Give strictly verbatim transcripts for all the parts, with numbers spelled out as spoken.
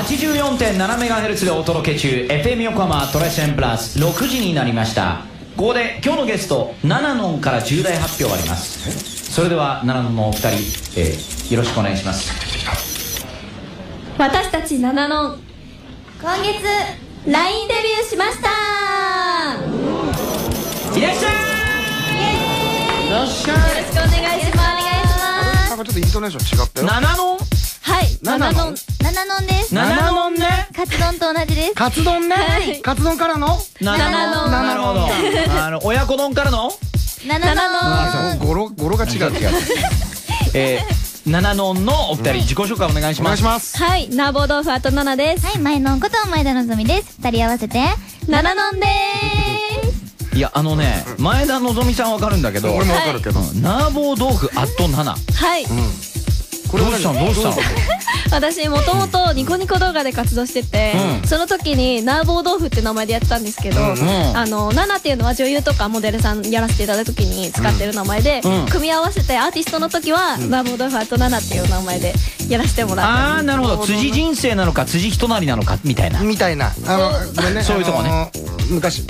はちじゅうよんてんななメガヘルツ でお届け中 エフエム 横浜トレセンプラス、ろくじになりました。ここで今日のゲストナナノンから重大発表があります。それではナナノンのお二人、えー、よろしくお願いします。私たちナナノン今月 ライン デビューしました。いらっしゃい。よろしくお願いします。なんかちょっとイントネーション違ったよ。ナナノン、はい、ナナノン、ナナノンです。ナナノンね。カツ丼と同じです。カツ丼ね。カツ丼からのナナノン。なるほど。あの親子丼からのナナノン。ゴロゴロが違う違う。えー、ナナノンのお二人自己紹介お願いします。はい、ナボ豆腐あとナナです。はい、前のんこと前田のぞみです。二人合わせてナナノンです。いやあのね、前田のぞみちゃんわかるんだけど。俺もわかるけど。ナボ豆腐あとナナ。はい。どうしたのどうしたの。私もともとニコニコ動画で活動してて、うん、その時にナーボー豆腐って名前でやってたんですけど、うんうん、あのナナっていうのは女優とかモデルさんやらせていただいた時に使ってる名前で、うん、組み合わせてアーティストの時は、うん、ナーボー豆腐あとナナっていう名前でやらせてもらって。ああなるほど。辻人生なのか辻人なりなのかみたいなみたいな、あのごめんね、そういうとこね、昔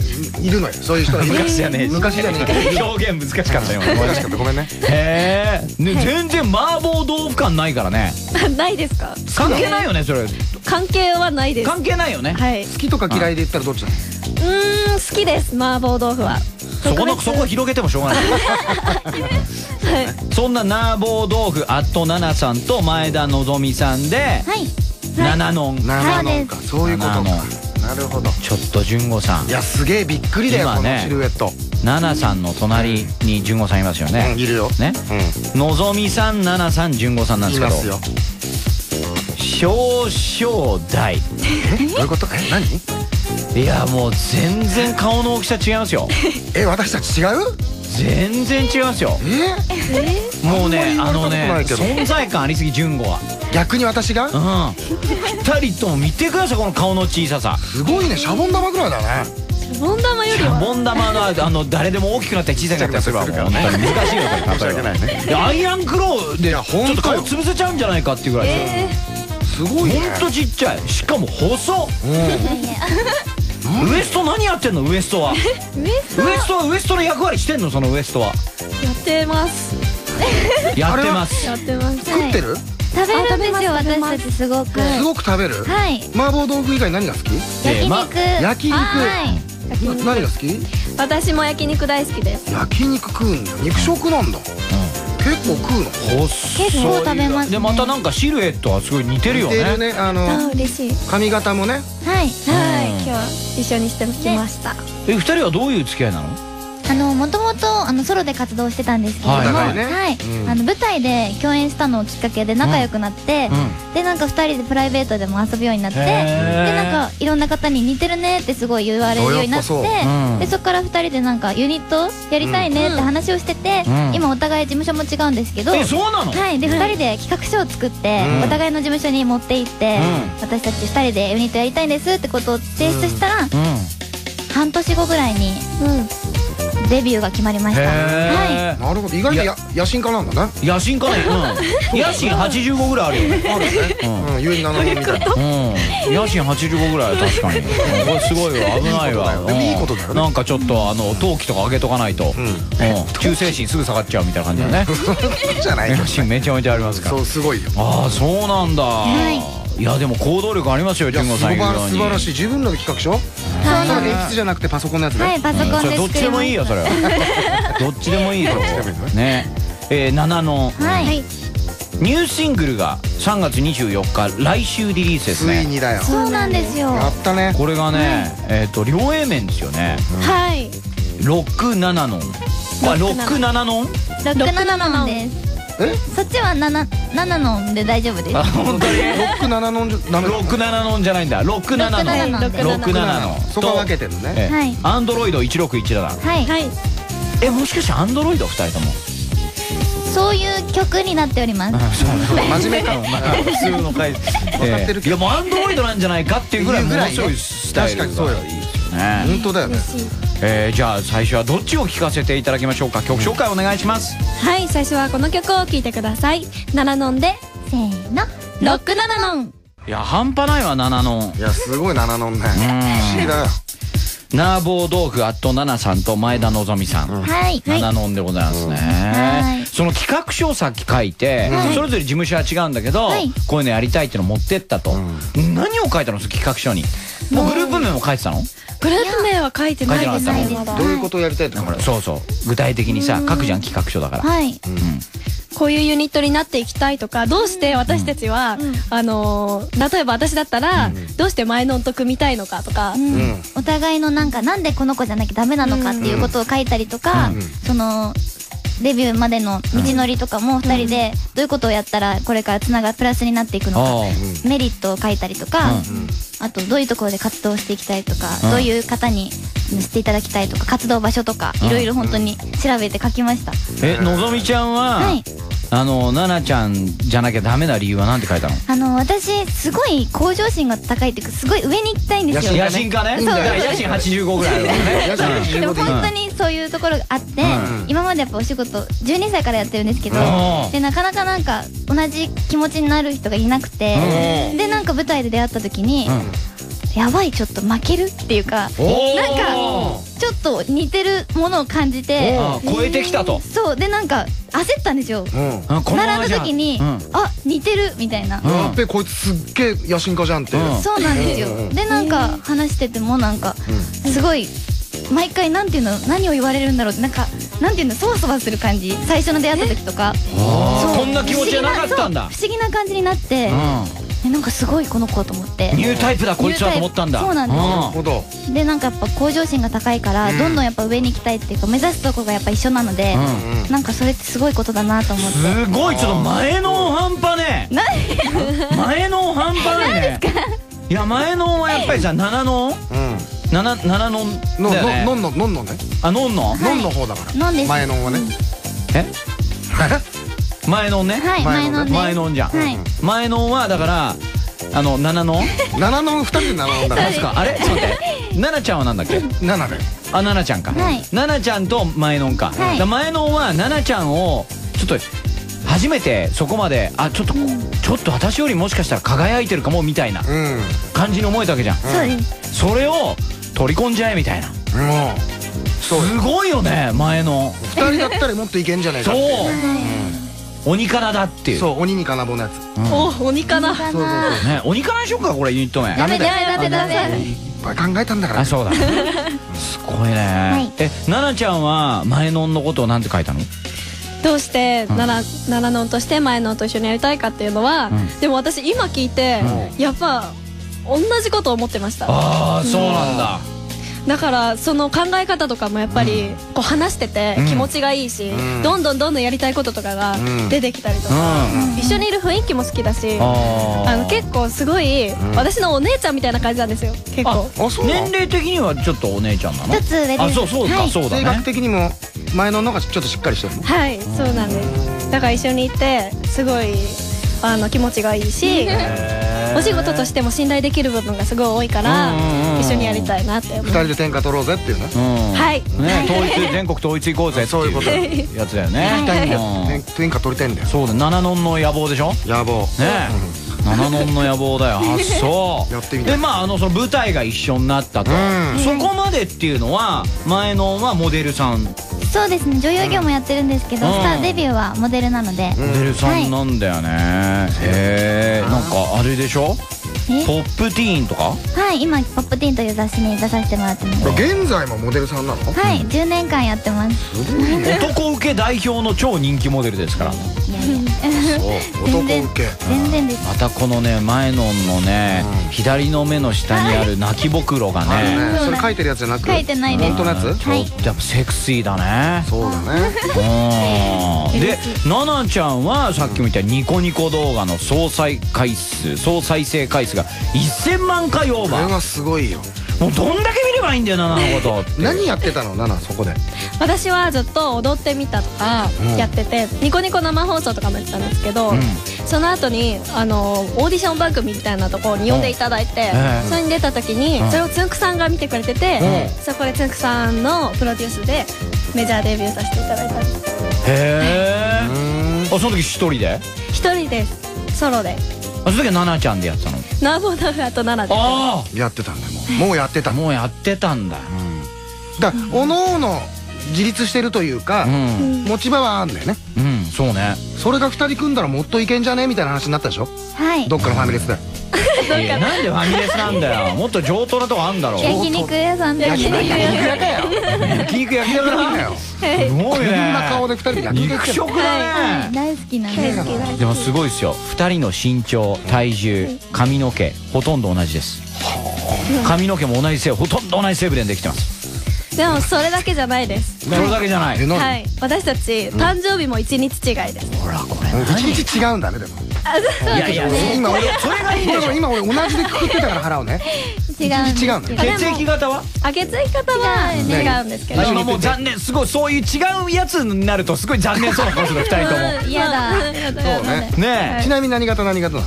いるのよそういう人が。昔じゃねえ、昔じゃねえ、表現難しかったよ。難しかった、ごめんね。へえ、全然麻婆豆腐感ないからね。ないですか。関係ないよねそれ。関係はないです。関係ないよね。好きとか嫌いで言ったらどっちだ。うん、好きです麻婆豆腐は。そこのそこ広げてもしょうがない。そんな麻婆豆腐あとナナさんと前田のぞみさんでナナノン。ナナノンか、そういうことか。なるほど。ちょっと純子さん、いやすげえびっくりだよこのシルエット。ナナさんの隣に純子さんいますよね。いるよね。のぞみさん、ナナさん、純子さんなんですけど。いますよ。少々大。え？どういうこと？え、何？いやもう全然顔の大きさ違いますよ。え、私たち違う？全然違いますよ。え？もうね、あのね、存在感ありすぎ純子は。逆に私が？うん。二人とも見てくださいこの顔の小ささ。すごいね、シャボン玉ぐらいだね。シャボン玉よりシャボン玉のあの誰でも大きくなったり小さくなったりするから本当に難しいよこれ。申し訳ないね。アイアンクローでちょっと顔潰せちゃうんじゃないかっていうぐらいです。すごいね。本当ちっちゃい。しかも細。ウエスト何やってんのウエストは。ウエストはウエストの役割してんのそのウエストは。やってます。やってます。やってます。作ってる？食べるんですよ私たちすごく。すごく食べる。はい。麻婆豆腐以外何が好き？焼肉。焼肉。何が好き？私も焼肉大好きです。焼肉食うんだ。肉食なんだ。結構食うの。結構食べます。でまたなんかシルエットはすごい似てるよね。似てるね。あの髪型もね。はいはい。今日は一緒にしてきました。え二人はどういう付き合いなの？あのもともとあのソロで活動してたんですけれども、はい、あの舞台で共演したのをきっかけで仲良くなって、うん、でなんかふたりでプライベートでも遊ぶようになって、でなんかいろんな方に似てるねってすごい言われるようになって、そ、うん、でそこからふたりでなんかユニットやりたいねって話をしてて、うんうん、今お互い事務所も違うんですけど、えそうなの、はい、でふたりで企画書を作って、うん、お互いの事務所に持って行って、うん、私たちふたりでユニットやりたいんですってことを提出したら、うんうん、半年後ぐらいに、うんデビューが決まりました。はい。なるほど。意外に野心家なんだね。野心家ね。野心はちじゅうごぐらいあるよね。あるね。うん。ゆいななみたいな。うん。野心はちじゅうごぐらい確かに。これすごいわ。危ないわ。でもいいことだよ。なんかちょっとあの陶器とか上げとかないと、忠誠心すぐ下がっちゃうみたいな感じだね。じゃない。野心めちゃめちゃありますから。そうすごいよ。ああそうなんだ。いやでも行動力ありますよ純子さん。素晴らしい。自分らの企画書。それ鉛筆じゃなくてパソコンのやつね。はい、パソコンで作りました。どっちでもいいよそれは。どっちでもいいよね。え、ナナノンニューシングルがさんがつにじゅうよっか来週リリースですね。ついにだよ。そうなんですよ。やったね。これがね、えっと両 A 面ですよね。はい。ろくナナノン。まあろくナナノン。ろくナナノンです。そっちはななノンで大丈夫です。本当にろくななノンじゃろくななノンじゃないんだ。ろくななノンろくななノンそこは分けてるのね。アンドロイドいちろくいちなな。はい。えもしかしてアンドロイドふたりともそういう曲になっております。真面目かも普通の回いやもうアンドロイドなんじゃないかっていうぐらい面白いスタイル。確かにそうよ。いいですよね。本当だよね。えー、じゃあ最初はどっちを聴かせていただきましょうか。曲紹介お願いします。はい、最初はこの曲を聴いてください。ナナノンでせーのロックナナノン。いや半端ないわナナノン。いやすごいナナノンね、不思議だよ。ナーボー豆腐アットナナさんと前田のぞみさん、はいナナノンでございますね。その企画書をさっき書いて、それぞれ事務所は違うんだけど、こういうのやりたいっての持ってったと。何を書いたの企画書に？もうグループ名も書いてたの？グループ名は書いてないですね。どういうことをやりたいとか、そうそう具体的にさ書くじゃん企画書だから。はい、こういうユニットになっていきたいとか、どうして私たちは、あの例えば私だったらどうして前のんと組みたいのかとか、お互いのなんかなんでこの子じゃなきゃダメなのかっていうことを書いたりとか、そのデビューまでの道のりとかもふたりでどういうことをやったらこれからつながプラスになっていくのか、メリットを書いたりとか、あとどういうところで活動していきたいとか、どういう方に知っていただきたいとか、活動場所とかいろいろ本当に調べて書きました。え、のぞみちゃんは、はい、あのななちゃんじゃなきゃダメな理由はなんて書いたの？あの私すごい向上心が高いっていうか、すごい上に行きたいんですよ。野心家ね。野心はちじゅうごぐらい。でも本当にそういうところがあって、今までやっぱお仕事じゅうにさいからやってるんですけど、でなかなかなんか同じ気持ちになる人がいなくて、でなんか舞台で出会った時にやばい、ちょっと負けるっていうか、なんかちょっと似てるものを感じて超えてきたと。そうでなんか焦ったんですよ、並んだ時にあ似てるみたいな。やっぱりこいつすっげえ野心家じゃんって。そうなんですよ。でなんか話しててもなんかすごい毎回なんていうの、何を言われるんだろうって、なんかなんていうの、そわそわする感じ、最初の出会った時とか。こんな気持ちじゃなかったんだ。不思議な感じになって、なんかすごいこの子と思って、ニュータイプだこいつはと思ったんだ。そうなんですよ。でなんかやっぱ向上心が高いからどんどんやっぱ上に行きたいっていうか、目指すとこがやっぱ一緒なので、なんかそれってすごいことだなと思って。すごい、ちょっと前の半端ね。前の半端ないね。いや前のはやっぱりさナナノンナナノンだよね。ノンノンノンね。あノンノンノンの方だから。前のはねえ前のんね。はい前のんね。前のんじゃん。前のんはだからあのナナノンナナノンふたりでナナノンだから確か。あれちょっと待って、ナナちゃんはなんだっけ？ナナで。あナナちゃんか。ナナちゃんと前のんか。前のんはナナちゃんをちょっと初めてそこまで、あちょっとちょっと私よりもしかしたら輝いてるかもみたいな感じに思えたわけじゃん。そうです。それを取り込んじゃえみたいな。すごいよね前の。ふたりだったらもっといけんじゃないか。そう。鬼からだっていう。そう鬼に金棒のやつ。お鬼から。そうそうそうね鬼からでしょうかこれユニット名。ダメだダメだダメ。いっぱい考えたんだから。あそうだ。すごいね。えナナちゃんは前のんのことをなんて書いたの？どうしてナナナナのんとして前のんと一緒にやりたいかっていうのは、でも私今聞いてやっぱ同じことを思ってました。ああそうなんだ。だからその考え方とかもやっぱりこう話してて気持ちがいいし、どんどんどんどんやりたいこととかが出てきたりとか、一緒にいる雰囲気も好きだし、あの結構すごい私のお姉ちゃんみたいな感じなんですよ。結構年齢的にはちょっとお姉ちゃんなの。ひとつ上です。あそうそうだそうだね。性格的にも前ののがちょっとしっかりしてる。はいそうなんです。だから一緒にいてすごいあの気持ちがいいし、お仕事としても信頼できる部分がすごい多いから一緒にやりたいなって思う。ふたりで天下取ろうぜっていうね。はい統一、全国統一行こうぜっていうやつだよね。天下取りたいんだよ。そうだナナノンの野望でしょ。野望ねえナナノンの野望だよ。あそうやってみたい。でまあその舞台が一緒になったと。そこまでっていうのは前のはモデルさん。そうですね女優業もやってるんですけど、スターデビューはモデルなので。モデルさんなんだよね。へえんかあれでしょポップティーンとか。はい今ポップティーンという雑誌に出させてもらってます。現在もモデルさんなの？はいじゅうねんかんやってます。男受け代表の超人気モデルですから。いやいやそう男受け全然です。またこのね前ののね左の目の下にある泣きぼくろがね。それ書いてるやつじゃなく書いてないです。本当のやつ。はいやっぱセクシーだね。そうだね。でナナちゃんはさっきみたいにニコニコ動画の総再回数総再生回数がせんまんかいオーバー。これはすごいよ。もうどんだけ見ればいいんだよナナのこと。何やってたのナナそこで？私はずっと踊ってみたとかやってて、ニコニコ生放送とかもやってたんですけど、その後にあのオーディション番組みたいなところに呼んでいただいて、それに出た時にそれをつんくさんが見てくれてて、そこでつんくさんのプロデュースでメジャーデビューさせていただいたんです。へえ。その時一人で？一人ですソロで。あ、その時はナナちゃんでやってたの？ナボナフとナナでやってたんだよ。もうもうやってたもうやってたんだ。だからおのおの自立してるというか持ち場はあんだよね。うん、そうね。それがふたり組んだらもっといけんじゃねみたいな話になったでしょ。はい。どっかのファミレスだよ。なんでファミレスなんだよ。もっと上等なとこあんだろ。焼肉屋さんで。焼肉屋かよ。焼肉焼きながらなんだよ。すごいね。こんな顔で二人で焼肉。肉食だね。大好きなんですけど。でもすごいですよ。二人の身長、体重、髪の毛ほとんど同じです。髪の毛も同じ成分、ほとんど同じ成分でできてます。でもそれだけじゃないです。それだけじゃない。はい。私たち誕生日も一日違いです。ほらこれ。一日違うんだねでも。いやいや、今俺それがいいでしょ。今俺同じでくくってたから腹をね。違うんです。違うんだ。血液型は？あ、血液型は違うんですけど。今もう残念、すごいそういう違うやつになるとすごい残念そうな顔する二人とも。いやだ。そうね。ね。ちなみに何型何型なの？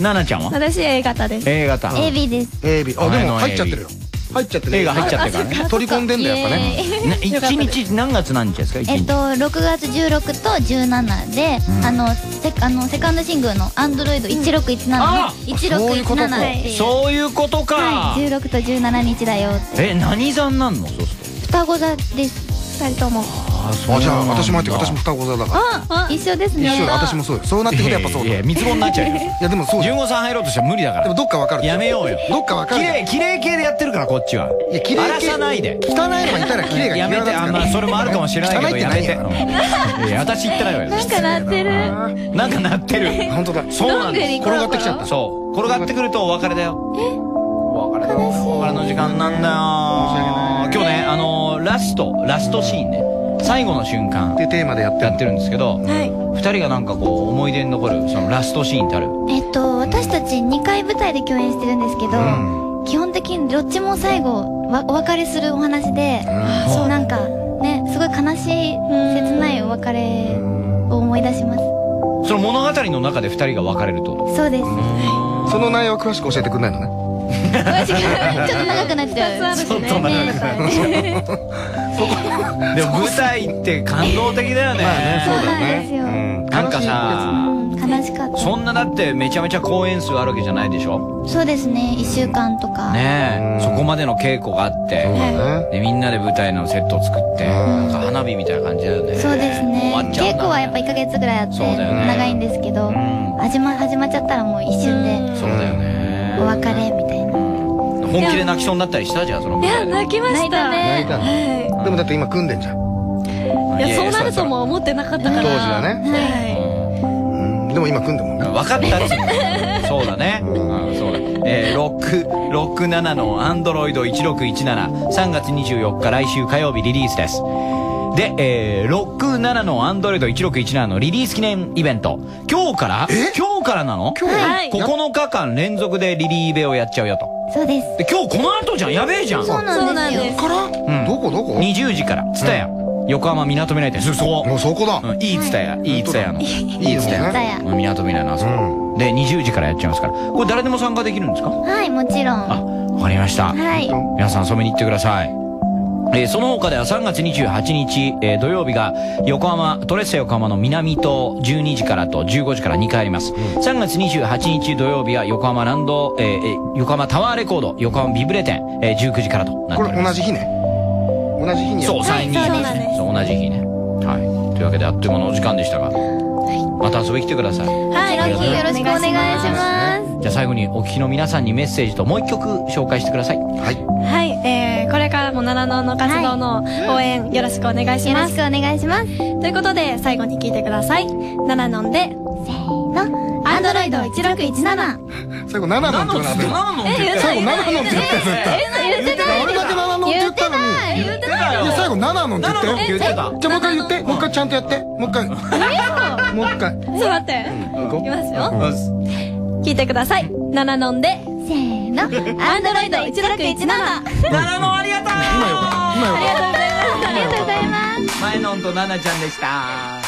ナナちゃんは？私 エー 型です。エー 型。エービー です。エービー。あ、でも入っちゃってるよ。入っちゃってね。映画入っちゃってからね。取り込んでんだやっぱね。一日何月何日ですか？えっとろくがつじゅうろくとじゅうしちで、あのセあのセカンドシングルのアンドロイドいちろくいちななのいちろくいちななっていう。そういうことか。はい。じゅうろくとじゅうしちにちだよ。え、何座なんの？そうそう。双子座です。二人とも。あ、そう。じゃあ私も待って、私も双子座だから。一緒ですね。一緒。私もそうよ。そうなってくるやっぱそう。いや、三つ子になっちゃうよ。いやでもそう。じゅうごさん入ろうとしても無理だから。でもどっかわかる。やめようよ。どっかわかる。綺麗綺麗系でやってるからこっちは。いや綺麗系。荒らさないで。汚いのがいたら綺麗が。やめて。あんまそれもあるかもしれないけどやめて。いや私言ってないわよ。なんか鳴ってる。なんか鳴ってる。本当だ。そうなんです。転がってきちゃった。そう。転がってくるとお別れだよ。え？お別れだ。お別れの時間なんだよ。今日ね、あのラストラストシーンね。最後の瞬間ってテーマでやってるんですけど、ふたりがなんかこう思い出に残るそのラストシーンってある？えっと私たちにかい舞台で共演してるんですけど、基本的にどっちも最後お別れするお話で、そうなんかね、すごい悲しい切ないお別れを思い出します。その物語の中でふたりが別れると。そうです。その内容詳しく教えてくんないのね。ちょっと長くなっちゃう。ちょっと長くなっちゃう。でも舞台って感動的だよね。そうなんですよ。なんかさ、悲しかった。そんなだってめちゃめちゃ公演数あるわけじゃないでしょ。そうですね。いっしゅうかんとか。ねえ、そこまでの稽古があって、でみんなで舞台のセットを作って、なんか花火みたいな感じだよね。そうですね。稽古はやっぱいっかげつぐらいあって長いんですけど、始ま始まっちゃったらもう一瞬で。そうだよね。お別れみたいな。本気で泣きそうになったりしたじゃん、その。いや、泣きましたね。泣いたね。でもだって今組んでんじゃん。いや、そうなるとも思ってなかったから。当時はね。でも今組んでもね。分かったっすね。そうだね。そうだ。え、ろくろくななのアンドロイドいちろくいちなな、さんがつにじゅうよっか来週火曜日リリースです。で、えー、ろくななのアンドロイドいちろくいちななのリリース記念イベント。今日から今日からなの？ここのかかん連続でリリーベをやっちゃうよと。そうです。で今日この後じゃん。やべえじゃん。そうなんですよ。ここからどこどこにじゅうじからツタヤ横浜みなとみらい店。そこそこだ。いいツタヤ、いいツタヤのいいツタヤみなとみらいのあそこでにじゅうじからやっちゃいますから。これ誰でも参加できるんですか？はい、もちろん。あ、わかりました。皆さん遊びに行ってください。えー、その他ではさんがつにじゅうはちにち、えー、土曜日が横浜、トレッセ横浜の南棟じゅうにじからとじゅうごじからにかいあります。さんがつにじゅうはちにち土曜日は横浜ランド、えー、横浜タワーレコード、横浜ビブレ店、えー、じゅうくじからとなっております。これ同じ日ね。同じ日にやる。そう、さんにじゅうにち。そう、同じ日ね。はい。というわけであっという間のお時間でしたが、また遊びに来てください。はい、ラッキーよろしくお願いします。じゃあ最後にお聞きの皆さんにメッセージともう一曲紹介してください。はい。はい、えーこれからも七野の活動の応援よろしくお願いします。よろしくお願いします。ということで最後に聞いてください。七野でせーの、アンドロイドいちろくいちなな。最後七野って最後七野って言ってた。俺だけ七野って言ったのに。言ってたよ。いや最後七野って言ってた。じゃあもう一回言って。もう一回ちゃんとやって。もう一回。もう一回。ちょっと待って。いきますよ。聞いてください。七野で。せーの、アンドロイドいちろくいちなな。ナナもありがとう。ありがとうございます。前のんとナナちゃんでした。